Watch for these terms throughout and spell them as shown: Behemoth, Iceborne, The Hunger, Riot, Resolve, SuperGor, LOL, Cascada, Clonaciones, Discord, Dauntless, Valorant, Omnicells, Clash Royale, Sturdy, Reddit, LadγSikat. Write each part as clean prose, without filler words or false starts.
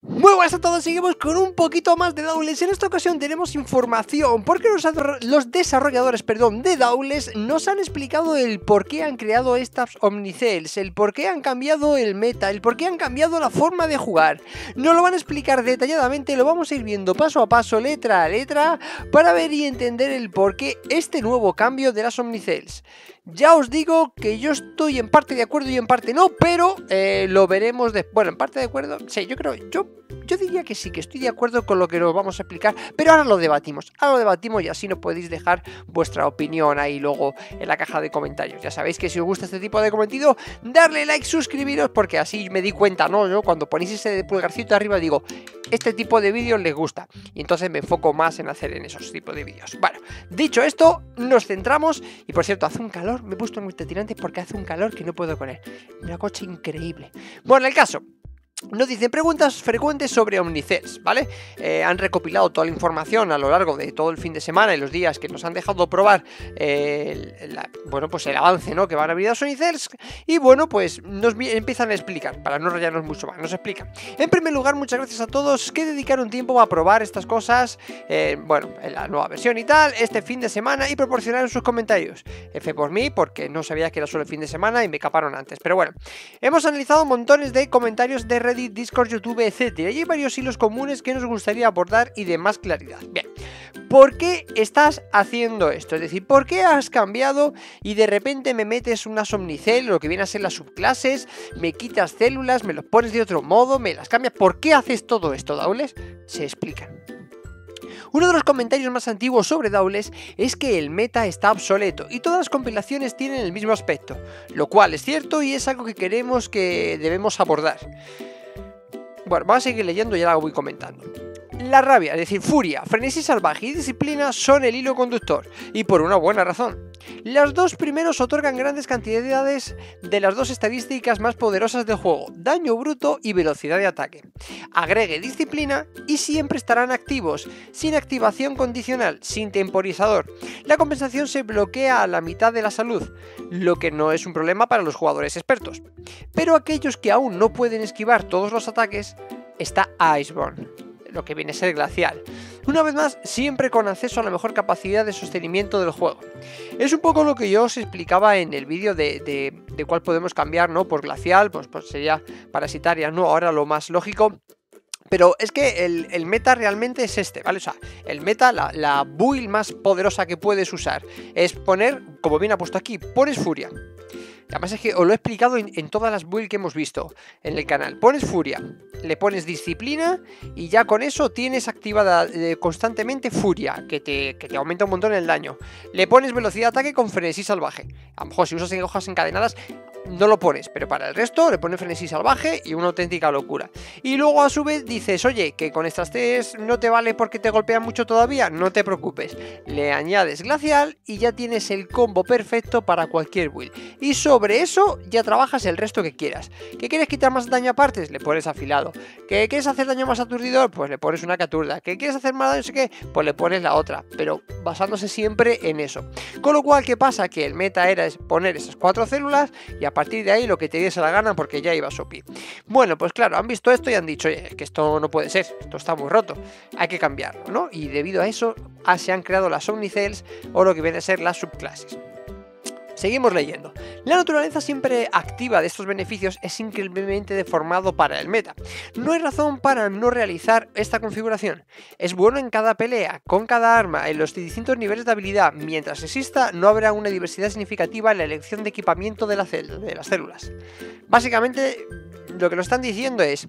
Muy buenas a todos, seguimos con un poquito más de Dauntless. En esta ocasión tenemos información porque los desarrolladores de Dauntless nos han explicado el por qué han creado estas Omnicells, el por qué han cambiado el meta, el por qué han cambiado la forma de jugar. Nos lo van a explicar detalladamente, lo vamos a ir viendo paso a paso, letra a letra, para ver y entender el por qué este nuevo cambio de las Omnicells. Ya os digo que yo estoy en parte de acuerdo y en parte no, pero lo veremos después. Bueno, en parte de acuerdo, sí, yo diría que sí, que estoy de acuerdo con lo que nos vamos a explicar, pero ahora lo debatimos y así nos podéis dejar vuestra opinión ahí luego en la caja de comentarios. Ya sabéis que si os gusta este tipo de contenido, darle like, suscribiros, porque así me di cuenta, ¿no? Yo cuando ponéis ese pulgarcito arriba digo, este tipo de vídeos les gusta, y entonces me enfoco más en hacer en esos tipos de vídeos. Bueno, dicho esto, nos centramos, y por cierto, hace un calor. Me he puesto en tirantes porque hace un calor que no puedo con él. Una coche increíble. Bueno, el caso. Nos dicen preguntas frecuentes sobre Omnicells, ¿vale? Han recopilado toda la información a lo largo de todo el fin de semana y los días que nos han dejado probar el avance, ¿no?, que van a abrir las Omnicells. Y bueno, pues nos empiezan a explicar, para no rayarnos mucho más, nos explican. En primer lugar, muchas gracias a todos que dedicaron tiempo a probar estas cosas, en la nueva versión y tal, este fin de semana, y proporcionaron sus comentarios. F por mí, porque no sabía que era solo el fin de semana y me caparon antes. Pero bueno, hemos analizado montones de comentarios de Reddit, Discord, YouTube, etcétera. Y hay varios hilos comunes que nos gustaría abordar y de más claridad. Bien, ¿por qué estás haciendo esto? Es decir, ¿por qué has cambiado y de repente me metes unas Omnicell, lo que viene a ser las subclases, me quitas células, me los pones de otro modo, me las cambias? ¿Por qué haces todo esto, Dauntless? Se explica. Uno de los comentarios más antiguos sobre Dauntless es que el meta está obsoleto y todas las compilaciones tienen el mismo aspecto, lo cual es cierto y es algo que debemos abordar. Bueno, vamos a seguir leyendo y ya lo voy comentando. La rabia, es decir, furia, frenesí salvaje y disciplina son el hilo conductor, y por una buena razón. Los dos primeros otorgan grandes cantidades de las dos estadísticas más poderosas del juego, daño bruto y velocidad de ataque. Agregue disciplina y siempre estarán activos, sin activación condicional, sin temporizador. La compensación se bloquea a la mitad de la salud, lo que no es un problema para los jugadores expertos. Pero aquellos que aún no pueden esquivar todos los ataques, está Iceborne, lo que viene a ser glacial. Una vez más, siempre con acceso a la mejor capacidad de sostenimiento del juego. Es un poco lo que yo os explicaba en el vídeo de cuál podemos cambiar, ¿no? Por glacial, pues sería parasitaria, ¿no? Ahora lo más lógico. Pero es que el meta realmente es este, ¿vale? O sea, el meta, la build más poderosa que puedes usar es poner, como bien ha puesto aquí, pones furia. Además es que os lo he explicado en todas las builds que hemos visto en el canal. Pones furia, le pones disciplina y ya con eso tienes activada constantemente furia, que te aumenta un montón el daño. Le pones velocidad de ataque con frenesí salvaje. A lo mejor si usas hojas encadenadas no lo pones, pero para el resto le pones frenesí salvaje y una auténtica locura. Y luego a su vez dices, oye, que con estas tres no te vale porque te golpean mucho todavía, no te preocupes. Le añades glacial y ya tienes el combo perfecto para cualquier build. Y sobre eso ya trabajas el resto que quieras. ¿Que quieres quitar más daño a partes? Le pones afilado. ¿Que quieres hacer daño más aturdidor? Pues le pones una que aturda. ¿Que quieres hacer más daño? No sé qué, pues le pones la otra. Pero basándose siempre en eso. Con lo cual, ¿qué pasa? Que el meta era poner esas cuatro células y a partir de ahí lo que te diese la gana porque ya ibas OP. Bueno, pues claro, han visto esto y han dicho, oye, que esto no puede ser, esto está muy roto, hay que cambiarlo, ¿no? Y debido a eso se han creado las Omnicells o lo que viene a ser las subclases. Seguimos leyendo. La naturaleza siempre activa de estos beneficios es increíblemente deformado para el meta. No hay razón para no realizar esta configuración. Es bueno en cada pelea, con cada arma, en los distintos niveles de habilidad. Mientras exista, no habrá una diversidad significativa en la elección de equipamiento de las células. Básicamente, lo que nos están diciendo es,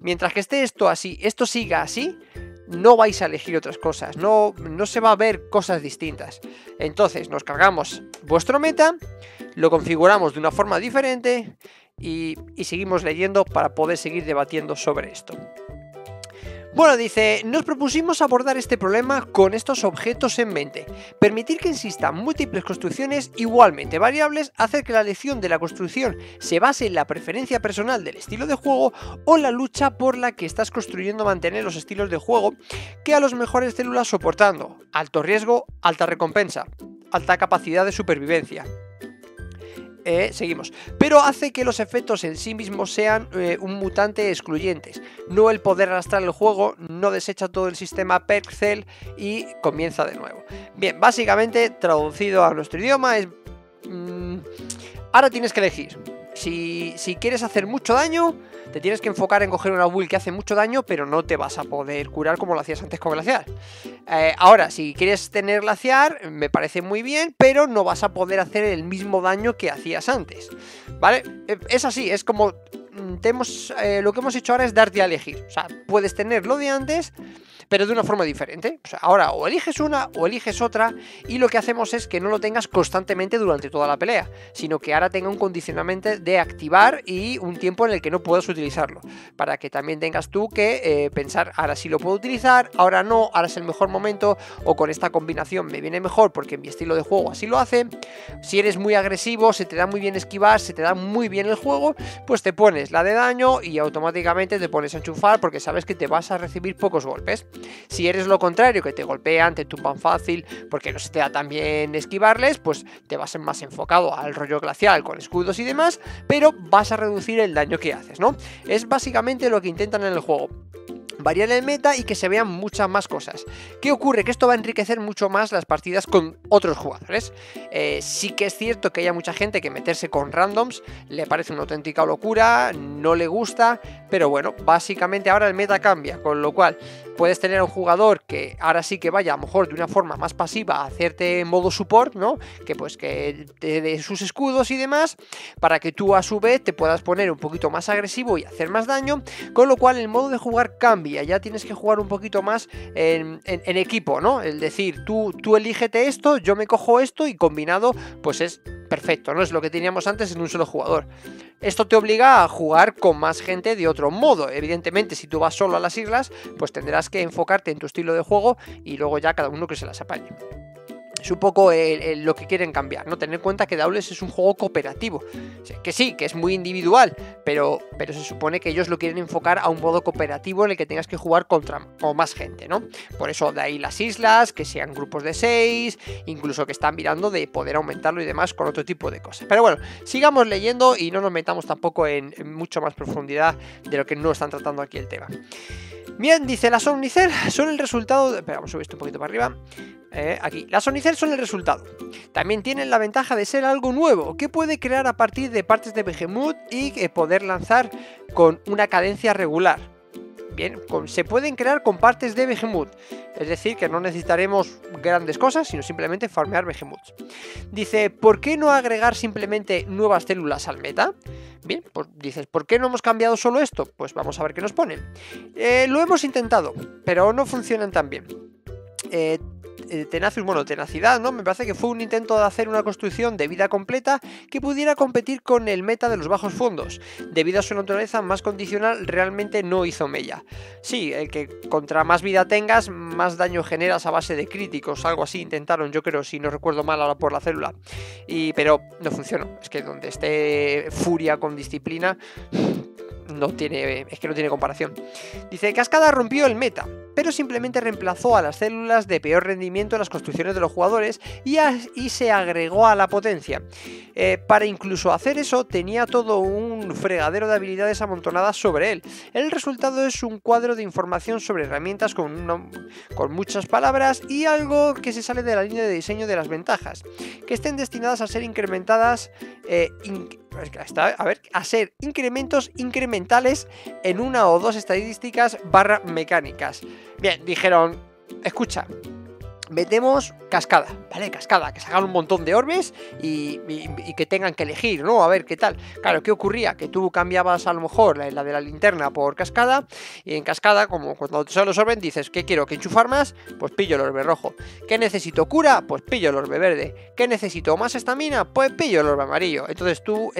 mientras que esté esto así, esto siga así, no vais a elegir otras cosas, no se va a ver cosas distintas. Entonces nos cargamos vuestro meta, lo configuramos de una forma diferente y seguimos leyendo para poder seguir debatiendo sobre esto. Bueno, dice, nos propusimos abordar este problema con estos objetos en mente. Permitir que existan múltiples construcciones igualmente variables, hacer que la elección de la construcción se base en la preferencia personal del estilo de juego o la lucha por la que estás construyendo mantener los estilos de juego que a los mejores células soportando. Alto riesgo, alta recompensa, alta capacidad de supervivencia. seguimos. Pero hace que los efectos en sí mismos sean un mutante excluyentes. No el poder arrastrar el juego, no desecha todo el sistema Percel y comienza de nuevo. Bien, básicamente traducido a nuestro idioma es... ahora tienes que elegir. Si quieres hacer mucho daño, te tienes que enfocar en coger una build que hace mucho daño, pero no te vas a poder curar como lo hacías antes con Glaciar. Ahora, si quieres tener Glaciar, me parece muy bien, pero no vas a poder hacer el mismo daño que hacías antes, ¿vale? Es así, es como... lo que hemos hecho ahora es darte a elegir. O sea, puedes tener lo de antes, pero de una forma diferente. O sea, ahora o eliges una o eliges otra. Y lo que hacemos es que no lo tengas constantemente durante toda la pelea, sino que ahora tenga un condicionamiento de activar y un tiempo en el que no puedas utilizarlo, para que también tengas tú que pensar, ahora sí lo puedo utilizar, ahora no, ahora es el mejor momento, o con esta combinación me viene mejor porque mi estilo de juego así lo hace. Si eres muy agresivo, se te da muy bien esquivar, se te da muy bien el juego, pues te pones la de daño y automáticamente te pones a enchufar porque sabes que te vas a recibir pocos golpes. Si eres lo contrario, que te golpean, te tumban fácil porque no se te da tan bien esquivarles, pues te vas más enfocado al rollo glacial con escudos y demás, pero vas a reducir el daño que haces, ¿no? Es básicamente lo que intentan en el juego. Variar el meta y que se vean muchas más cosas. ¿Qué ocurre? Que esto va a enriquecer mucho más las partidas con otros jugadores. Sí que es cierto que hay mucha gente que meterse con randoms le parece una auténtica locura, no le gusta, pero bueno, básicamente ahora el meta cambia, con lo cual puedes tener a un jugador que ahora sí que vaya a lo mejor de una forma más pasiva a hacerte modo support, ¿no? Que pues que te dé sus escudos y demás, para que tú a su vez te puedas poner un poquito más agresivo y hacer más daño, con lo cual el modo de jugar cambia. Ya tienes que jugar un poquito más en equipo, ¿no? Es decir, tú elígete esto, yo me cojo esto y combinado, pues es perfecto, ¿no? Es lo que teníamos antes en un solo jugador. Esto te obliga a jugar con más gente de otro modo. Evidentemente, si tú vas solo a las islas, pues tendrás que enfocarte en tu estilo de juego y luego ya cada uno que se las apañe. Es un poco lo que quieren cambiar, ¿no? Tener en cuenta que Dauntless es un juego cooperativo. Que sí, que es muy individual, pero se supone que ellos lo quieren enfocar a un modo cooperativo en el que tengas que jugar contra o más gente, ¿no? Por eso de ahí las islas, que sean grupos de 6, incluso que están mirando de poder aumentarlo y demás con otro tipo de cosas. Pero bueno, sigamos leyendo y no nos metamos tampoco en mucho más profundidad de lo que no están tratando aquí el tema. Bien, dice, las Omnicells son el resultado... Espera, vamos a subir esto un poquito para arriba. Aquí, las Omnicells son el resultado. También tienen la ventaja de ser algo nuevo, que puede crear a partir de partes de Behemoth y poder lanzar con una cadencia regular. Bien, se pueden crear con partes de Behemoth. Es decir, que no necesitaremos grandes cosas, sino simplemente farmear Behemoths. Dice, ¿por qué no agregar simplemente nuevas células al meta? Bien, pues dices, ¿por qué no hemos cambiado solo esto? Pues vamos a ver qué nos ponen. Lo hemos intentado, pero no funcionan tan bien. Tenacidad, ¿no? Me parece que fue un intento de hacer una construcción de vida completa que pudiera competir con el meta de los bajos fondos. Debido a su naturaleza más condicional, realmente no hizo mella. Sí, el que contra más vida tengas, más daño generas a base de críticos, algo así intentaron, yo creo, si no recuerdo mal, ahora por la célula. Pero no funcionó. Es que donde esté furia con disciplina... no tiene comparación. Dice, Cascada rompió el meta, pero simplemente reemplazó a las células de peor rendimiento en las construcciones de los jugadores y se agregó a la potencia. Para incluso hacer eso tenía todo un fregadero de habilidades amontonadas sobre él. El resultado es un cuadro de información sobre herramientas con muchas palabras y algo que se sale de la línea de diseño de las ventajas, que estén destinadas a ser incrementadas... a ser incrementos incrementales en una o dos estadísticas barra mecánicas. Bien, dijeron, escucha, metemos Cascada, ¿vale? Cascada, que sacan un montón de orbes y que tengan que elegir, ¿no? A ver qué tal. Claro, ¿qué ocurría? Que tú cambiabas a lo mejor la de la linterna por Cascada, y en Cascada, como cuando te salen los orbes, dices, ¿qué quiero? ¿Que enchufar más? Pues pillo el orbe rojo. ¿Qué necesito? ¿Cura? Pues pillo el orbe verde. ¿Qué necesito? ¿Más estamina? Pues pillo el orbe amarillo. Entonces tú,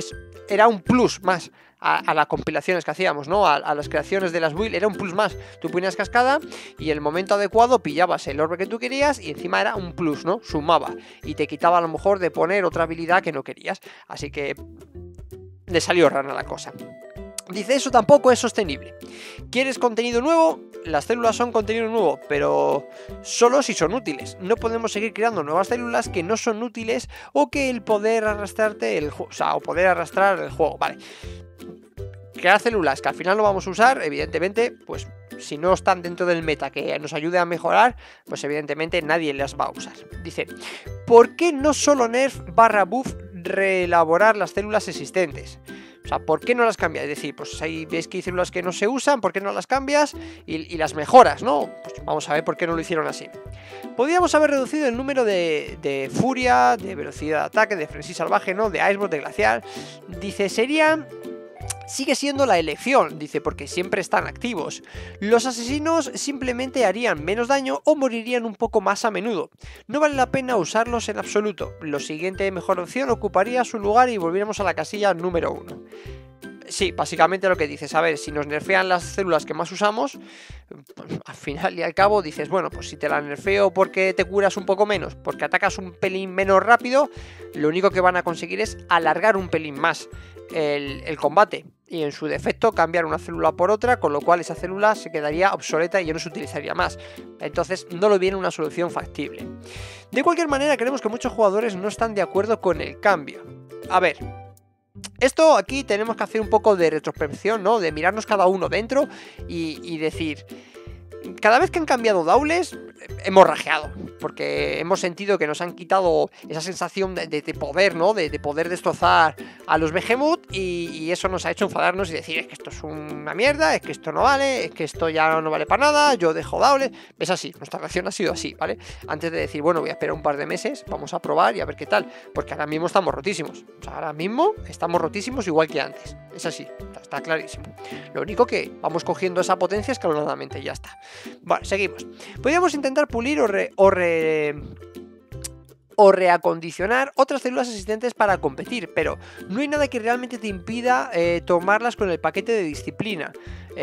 era un plus más a las compilaciones que hacíamos, ¿no? A las creaciones de las build, era un plus más. Tú ponías Cascada y en el momento adecuado pillabas el orbe que tú querías y encima era un plus, ¿no? Sumaba y te quitaba a lo mejor de poner otra habilidad que no querías. Así que le salió rana la cosa. Dice, eso tampoco es sostenible. ¿Quieres contenido nuevo? las células son contenido nuevo, pero solo si son útiles. No podemos seguir creando nuevas células que no son útiles o que el poder arrastrarte el juego, o sea, o poder arrastrar el juego, vale. Crear células que al final no vamos a usar, evidentemente, pues si no están dentro del meta que nos ayude a mejorar, pues evidentemente nadie las va a usar. Dice, ¿por qué no solo nerf barra buff reelaborar las células existentes? O sea, ¿por qué no las cambias? Es decir, pues ahí veis que hay células que no se usan, ¿por qué no las cambias? Y las mejoras, ¿no? Pues vamos a ver por qué no lo hicieron así. Podríamos haber reducido el número de furia, de velocidad de ataque, de frenesí salvaje, ¿no? De Iceborne, de glaciar. Dice, sería... Sigue siendo la elección, dice, porque siempre están activos. Los asesinos simplemente harían menos daño o morirían un poco más a menudo. No vale la pena usarlos en absoluto. Lo siguiente mejor opción ocuparía su lugar y volviéramos a la casilla número 1. Sí, básicamente lo que dices, a ver, si nos nerfean las células que más usamos, al final y al cabo dices, bueno, pues si te la nerfeo porque te curas un poco menos, porque atacas un pelín menos rápido, lo único que van a conseguir es alargar un pelín más el combate y en su defecto cambiar una célula por otra, con lo cual esa célula se quedaría obsoleta y ya no se utilizaría más. Entonces no le viene una solución factible. De cualquier manera, creemos que muchos jugadores no están de acuerdo con el cambio. A ver... Esto aquí tenemos que hacer un poco de retrospección, ¿no? De mirarnos cada uno dentro y decir... Cada vez que han cambiado Dauntless, hemos rajeado. Porque hemos sentido que nos han quitado esa sensación de poder, ¿no? De poder destrozar a los Behemoth y eso nos ha hecho enfadarnos y decir, es que esto es una mierda, es que esto no vale, es que esto ya no vale para nada, yo dejo Dauntless. Es así, nuestra reacción ha sido así, ¿vale? Antes de decir, bueno, voy a esperar un par de meses, vamos a probar y a ver qué tal. Porque ahora mismo estamos rotísimos. O sea, ahora mismo estamos rotísimos igual que antes. Es así, está clarísimo. Lo único que vamos cogiendo esa potencia escalonadamente y ya está. Bueno, seguimos. Podríamos intentar pulir o reacondicionar otras células existentes para competir, pero no hay nada que realmente te impida tomarlas con el paquete de disciplina,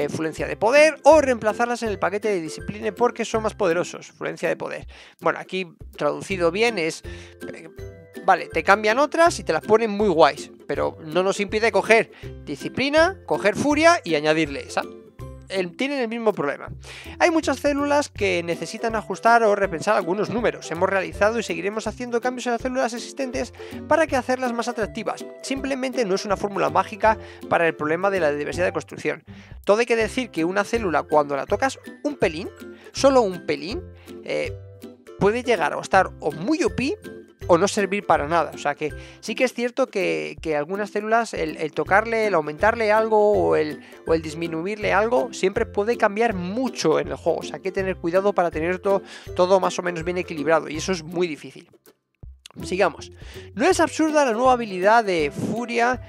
fluencia de poder, o reemplazarlas en el paquete de disciplina porque son más poderosos, fluencia de poder. Bueno, aquí traducido bien es... Vale, te cambian otras y te las ponen muy guays, pero no nos impide coger disciplina, coger furia y añadirle esa. Tienen el mismo problema. Hay muchas células que necesitan ajustar o repensar algunos números. Hemos realizado y seguiremos haciendo cambios en las células existentes para que hacerlas más atractivas. Simplemente no es una fórmula mágica para el problema de la diversidad de construcción. Todo hay que decir que una célula, cuando la tocas un pelín, solo un pelín, puede llegar a estar o muy OP o no servir para nada. O sea que sí que es cierto que algunas células el tocarle, el aumentarle algo o el disminuirle algo siempre puede cambiar mucho en el juego. O sea, hay que tener cuidado para tener todo más o menos bien equilibrado y eso es muy difícil. Sigamos. No es absurda la nueva habilidad de furia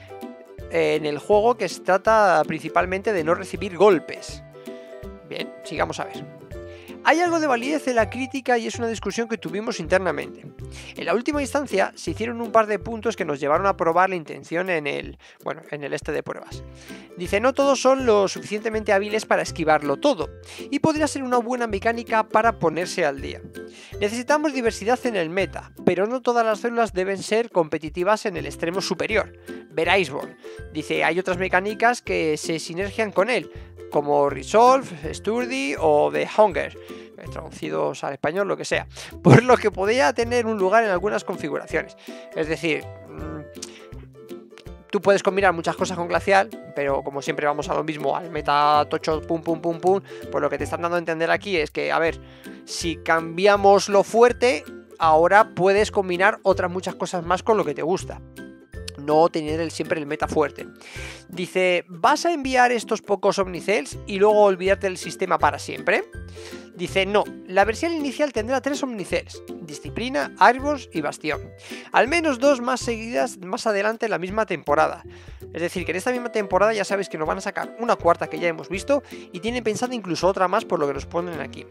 en el juego, que se trata principalmente de no recibir golpes. Bien, sigamos a ver. Hay algo de validez en la crítica y es una discusión que tuvimos internamente. En la última instancia se hicieron un par de puntos que nos llevaron a probar la intención en el este de pruebas. Dice, no todos son lo suficientemente hábiles para esquivarlo todo, y podría ser una buena mecánica para ponerse al día. Necesitamos diversidad en el meta, pero no todas las células deben ser competitivas en el extremo superior. Ver Iceborne. Dice, hay otras mecánicas que se sinergian con él, como Resolve, Sturdy o The Hunger, traducidos al español, lo que sea, por lo que podría tener un lugar en algunas configuraciones. Es decir, tú puedes combinar muchas cosas con Glacial, pero como siempre vamos a lo mismo, al meta tocho, pum, pum, pum, pum, pues lo que te están dando a entender aquí es que, a ver, si cambiamos lo fuerte, ahora puedes combinar otras muchas cosas más con lo que te gusta. No tener siempre el meta fuerte. Dice, ¿vas a enviar estos pocos Omnicells y luego olvidarte del sistema para siempre? Dice, no, la versión inicial tendrá 3 Omnicells, disciplina, Arbors y bastión. Al menos 2 más seguidas más adelante en la misma temporada. Es decir, que en esta misma temporada ya sabéis que nos van a sacar una cuarta que ya hemos visto y tienen pensado incluso otra más por lo que nos ponen aquí.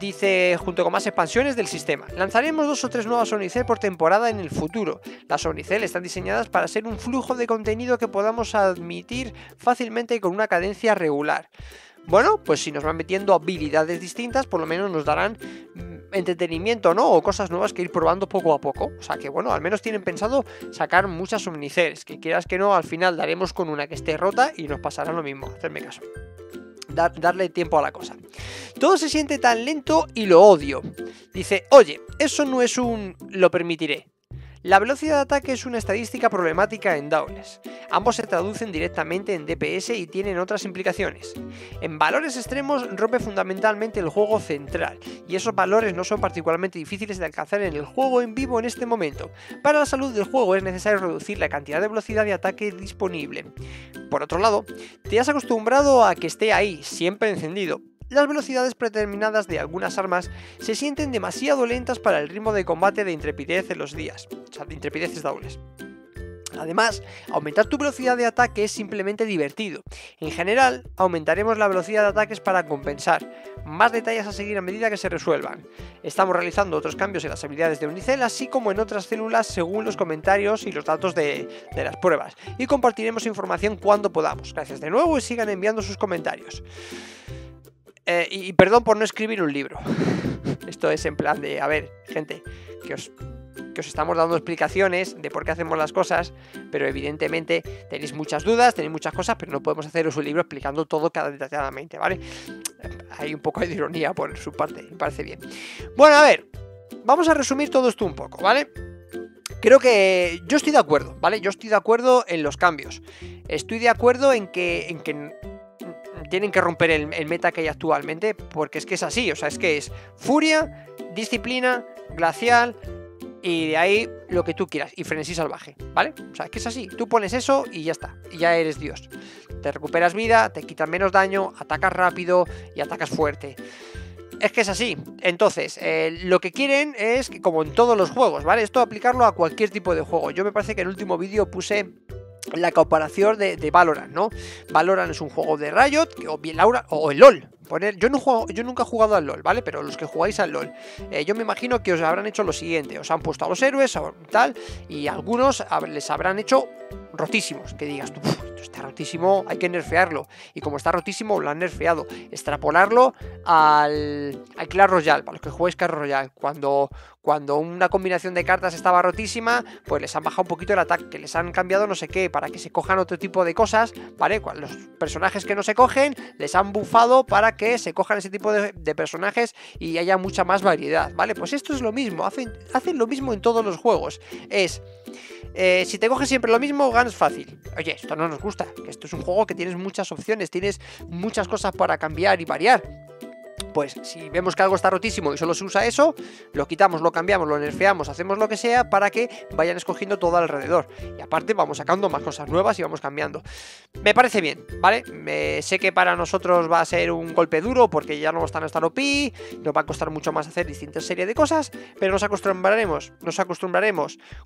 Dice, junto con más expansiones del sistema. Lanzaremos 2 o 3 nuevas Omnicell por temporada en el futuro. Las Omnicell están diseñadas para ser un flujo de contenido que podamos admitir fácilmente con una cadencia regular. Bueno, pues si nos van metiendo habilidades distintas, por lo menos nos darán entretenimiento, ¿no? O cosas nuevas que ir probando poco a poco. O sea que, bueno, al menos tienen pensado sacar muchas Omnicells, que quieras que no, al final daremos con una que esté rota y nos pasará lo mismo, hacerme caso. Darle tiempo a la cosa. Todo se siente tan lento y lo odio. Dice, oye, eso no es un lo permitiré. La velocidad de ataque es una estadística problemática en Dauntless. Ambos se traducen directamente en DPS y tienen otras implicaciones. En valores extremos rompe fundamentalmente el juego central, y esos valores no son particularmente difíciles de alcanzar en el juego en vivo en este momento. Para la salud del juego es necesario reducir la cantidad de velocidad de ataque disponible. Por otro lado, te has acostumbrado a que esté ahí, siempre encendido. Las velocidades predeterminadas de algunas armas se sienten demasiado lentas para el ritmo de combate de intrepidez en los días, o sea, de intrepideces dobles. Además, aumentar tu velocidad de ataque es simplemente divertido. En general, aumentaremos la velocidad de ataques para compensar. Más detalles a seguir a medida que se resuelvan. Estamos realizando otros cambios en las habilidades de Omnicell, así como en otras células según los comentarios y los datos de las pruebas. Y compartiremos información cuando podamos. Gracias de nuevo y sigan enviando sus comentarios. Y perdón por no escribir un libro. Esto es en plan de, a ver, gente, que os estamos dando explicaciones de por qué hacemos las cosas, pero evidentemente tenéis muchas dudas, tenéis muchas cosas, pero no podemos haceros un libro explicando todo cada detalladamente, ¿vale? Hay un poco de ironía por su parte, me parece bien. Bueno, a ver, vamos a resumir todo esto un poco, ¿vale? Creo que yo estoy de acuerdo, ¿vale? Yo estoy de acuerdo en los cambios. Estoy de acuerdo en que tienen que romper el meta que hay actualmente, porque es que es así, o sea, es que es furia, disciplina, glacial, y de ahí lo que tú quieras, y frenesí salvaje, ¿vale? O sea, es que es así, tú pones eso y ya está, y ya eres Dios. Te recuperas vida, te quitan menos daño, atacas rápido y atacas fuerte. Es que es así. Entonces, lo que quieren es, que, como en todos los juegos, ¿vale? Esto aplicarlo a cualquier tipo de juego. Yo me parece que en el último vídeo puse la comparación de Valorant, ¿no? Valorant es un juego de Riot, o bien Laura, o el LOL. Yo nunca he jugado al LOL, ¿vale? Pero los que jugáis al LOL, yo me imagino que os habrán hecho lo siguiente. Os han puesto a los héroes, tal, y algunos les habrán hecho rotísimos. Que digas, tú, esto está rotísimo, hay que nerfearlo. Y como está rotísimo, lo han nerfeado. Extrapolarlo al Clash Royale, para los que jugáis Clash Royale. Cuando una combinación de cartas estaba rotísima, pues les han bajado un poquito el ataque, que les han cambiado no sé qué, para que se cojan otro tipo de cosas, ¿vale? Los personajes que no se cogen, les han bufado para que se cojan ese tipo de personajes y haya mucha más variedad, ¿vale? Pues esto es lo mismo, hacen lo mismo en todos los juegos. Es, si te coges siempre lo mismo, ganas fácil. Oye, esto no nos gusta, que esto es un juego que tienes muchas opciones, tienes muchas cosas para cambiar y variar. Pues si vemos que algo está rotísimo y solo se usa eso, lo quitamos, lo cambiamos, lo nerfeamos, hacemos lo que sea para que vayan escogiendo todo alrededor. Y aparte vamos sacando más cosas nuevas y vamos cambiando. Me parece bien, ¿vale? Sé que para nosotros va a ser un golpe duro porque ya no están a estar OP, nos va a costar mucho más hacer distintas series de cosas, pero nos acostumbraremos.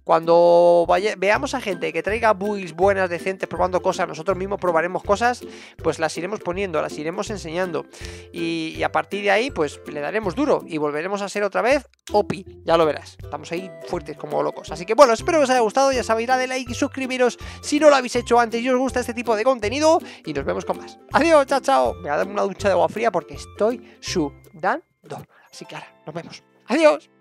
Cuando veamos a gente que traiga builds buenas, decentes, probando cosas, nosotros mismos probaremos cosas, pues las iremos poniendo, las iremos enseñando. Y a partir de ahí, pues le daremos duro y volveremos a ser otra vez OP, ya lo verás, estamos ahí fuertes como locos. Así que bueno, espero que os haya gustado, ya sabéis, dadle like y suscribiros si no lo habéis hecho antes y os gusta este tipo de contenido, y nos vemos con más. Adiós, chao, chao. Me voy a dar una ducha de agua fría porque estoy sudando, así que ahora nos vemos, adiós.